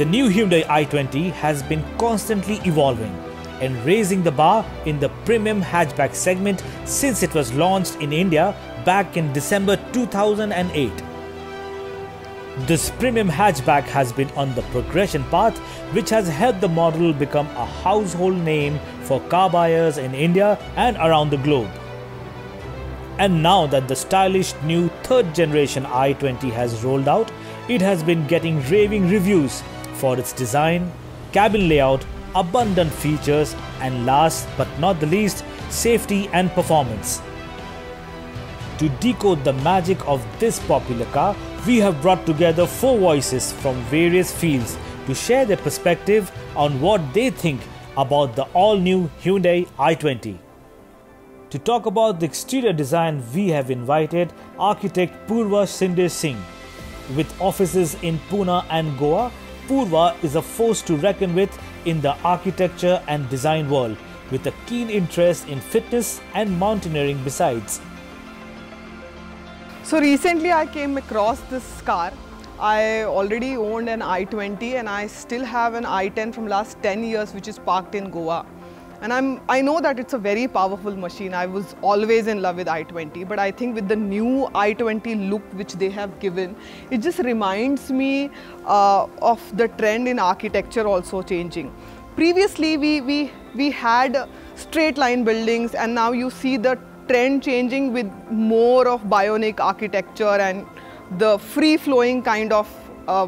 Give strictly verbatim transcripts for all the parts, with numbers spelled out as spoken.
The new Hyundai i twenty has been constantly evolving and raising the bar in the premium hatchback segment since it was launched in India back in December two thousand eight. This premium hatchback has been on the progression path, which has helped the model become a household name for car buyers in India and around the globe. And now that the stylish new third generation i twenty has rolled out, it has been getting raving reviews for its design, cabin layout, abundant features, and last but not the least, safety and performance. To decode the magic of this popular car, we have brought together four voices from various fields to share their perspective on what they think about the all-new Hyundai i twenty. To talk about the exterior design, we have invited architect Purva Shinde-Singh. With offices in Pune and Goa, Purva is a force to reckon with in the architecture and design world, with a keen interest in fitness and mountaineering besides. So recently I came across this car. I already owned an i twenty and I still have an i ten from last ten years which is parked in Goa. And I'm, I know that it's a very powerful machine. I was always in love with i twenty, but I think with the new i twenty look which they have given, it just reminds me uh, of the trend in architecture also changing. Previously we, we, we had straight line buildings, and now you see the trend changing with more of bionic architecture and the free-flowing kind of uh,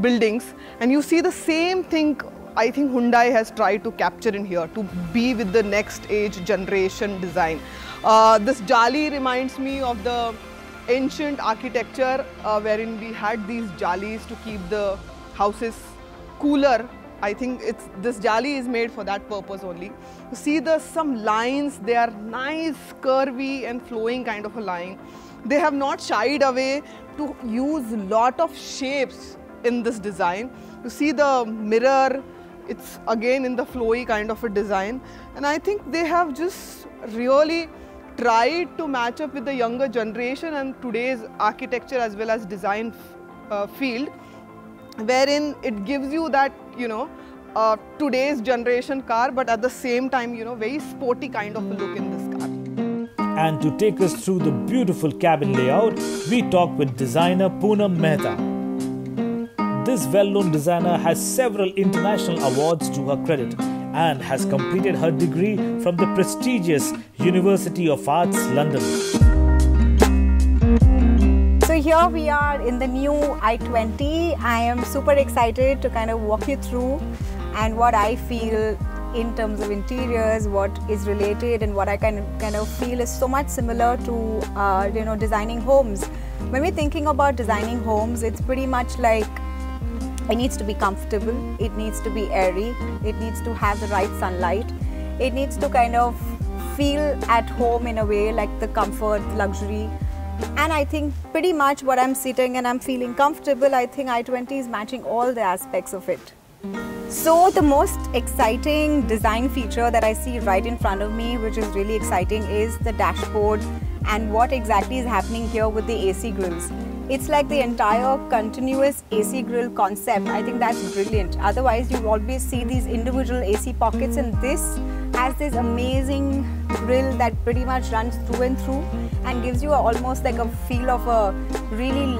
buildings. And you see the same thing I think Hyundai has tried to capture in here, to be with the next age generation design. Uh, this jali reminds me of the ancient architecture uh, wherein we had these jalis to keep the houses cooler. I think it's, this jali is made for that purpose only. You see the some lines, they are nice, curvy and flowing kind of a line. They have not shied away to use lot of shapes in this design. You see the mirror, it's again in the flowy kind of a design. And I think they have just really tried to match up with the younger generation and today's architecture as well as design uh, field, wherein it gives you that, you know, uh, today's generation car, but at the same time, you know, very sporty kind of a look in this car. And to take us through the beautiful cabin layout, we talked with designer Poonam Mehta. This well-known designer has several international awards to her credit and has completed her degree from the prestigious University of Arts, London. So here we are in the new i twenty. I am super excited to kind of walk you through and what I feel in terms of interiors, what is related, and what I can kind of feel is so much similar to uh, you know, designing homes. When we're thinking about designing homes, it's pretty much like it needs to be comfortable, it needs to be airy, it needs to have the right sunlight, it needs to kind of feel at home in a way, like the comfort, luxury. And I think pretty much what I'm sitting and I'm feeling comfortable, I think i twenty is matching all the aspects of it. So the most exciting design feature that I see right in front of me, which is really exciting, is the dashboard and what exactly is happening here with the A C grills. It's like the entire continuous A C grill concept. I think that's brilliant. Otherwise, you always see these individual A C pockets, and this has this amazing grill that pretty much runs through and through and gives you a, almost like a feel of a really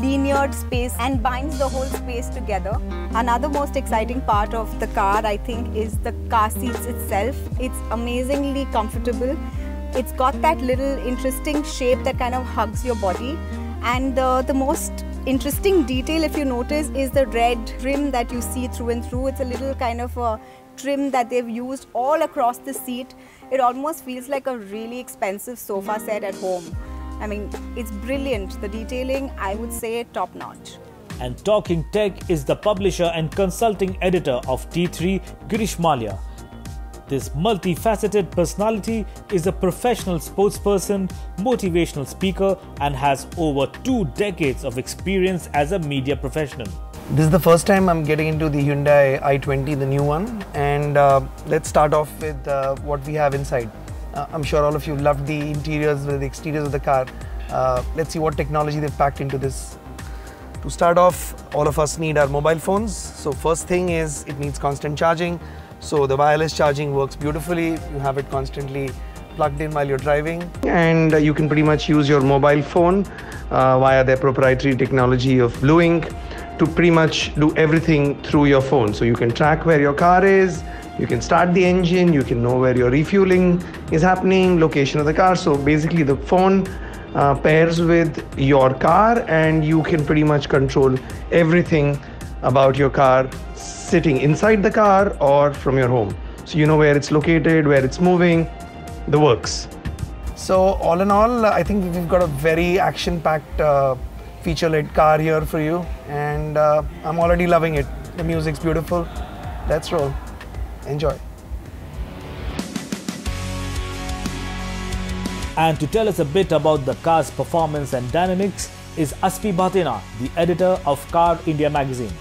linear space and binds the whole space together. Another most exciting part of the car, I think, is the car seats itself. It's amazingly comfortable. It's got that little interesting shape that kind of hugs your body. And the, the most interesting detail, if you notice, is the red trim that you see through and through. It's a little kind of a trim that they've used all across the seat. It almost feels like a really expensive sofa set at home. I mean, it's brilliant. The detailing, I would say, top notch. And Talking Tech is the publisher and consulting editor of T three, Girish Mallya. This multifaceted personality is a professional sportsperson, motivational speaker, and has over two decades of experience as a media professional. This is the first time I'm getting into the Hyundai i twenty, the new one, and uh, let's start off with uh, what we have inside. Uh, I'm sure all of you loved the interiors, the exteriors of the car. Uh, let's see what technology they've packed into this. To start off, all of us need our mobile phones. So first thing is it needs constant charging. So the wireless charging works beautifully. You have it constantly plugged in while you're driving. And you can pretty much use your mobile phone uh, via their proprietary technology of Blue Link to pretty much do everything through your phone. So you can track where your car is, you can start the engine, you can know where your refueling is happening, location of the car. So basically the phone uh, pairs with your car and you can pretty much control everything about your car sitting inside the car or from your home. So you know where it's located, where it's moving, the works. So all in all, I think we've got a very action-packed uh, feature-led car here for you, and uh, I'm already loving it. The music's beautiful. Let's roll. Enjoy. And to tell us a bit about the car's performance and dynamics is Aspi Bhathena, the editor of Car India magazine.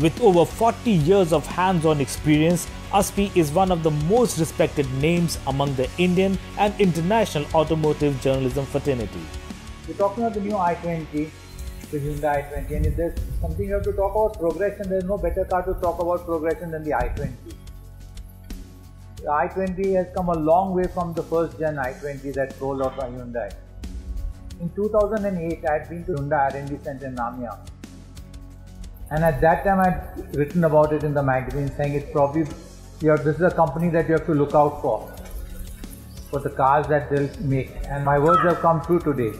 With over forty years of hands-on experience, Aspi is one of the most respected names among the Indian and international automotive journalism fraternity. We're talking about the new i twenty, the Hyundai i twenty, and if there's something you have to talk about progression, there's no better car to talk about progression than the i twenty. The i twenty has come a long way from the first gen i twenty that rolled out by Hyundai. In two thousand eight, I had been to Hyundai R and D Centre in Namia, and at that time I had written about it in the magazine, saying it's probably, you know, this is a company that you have to look out for, for the cars that they'll make, and my words have come true today.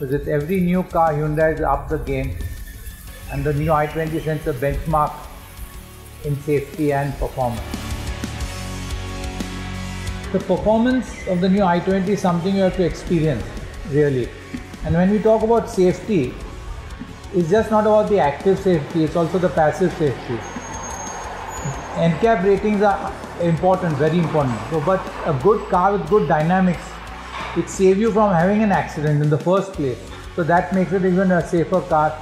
Because with every new car, Hyundai is up the game, and the new i twenty sets a benchmark in safety and performance. The performance of the new i twenty is something you have to experience, really. And when we talk about safety, it's just not about the active safety, it's also the passive safety. N CAP ratings are important, very important. So, but a good car with good dynamics, it saves you from having an accident in the first place. So that makes it even a safer car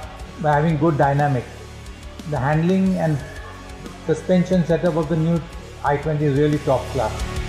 by having good dynamics. The handling and suspension setup of the new i twenty is really top class.